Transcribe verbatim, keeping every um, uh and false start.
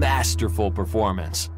Masterful performance.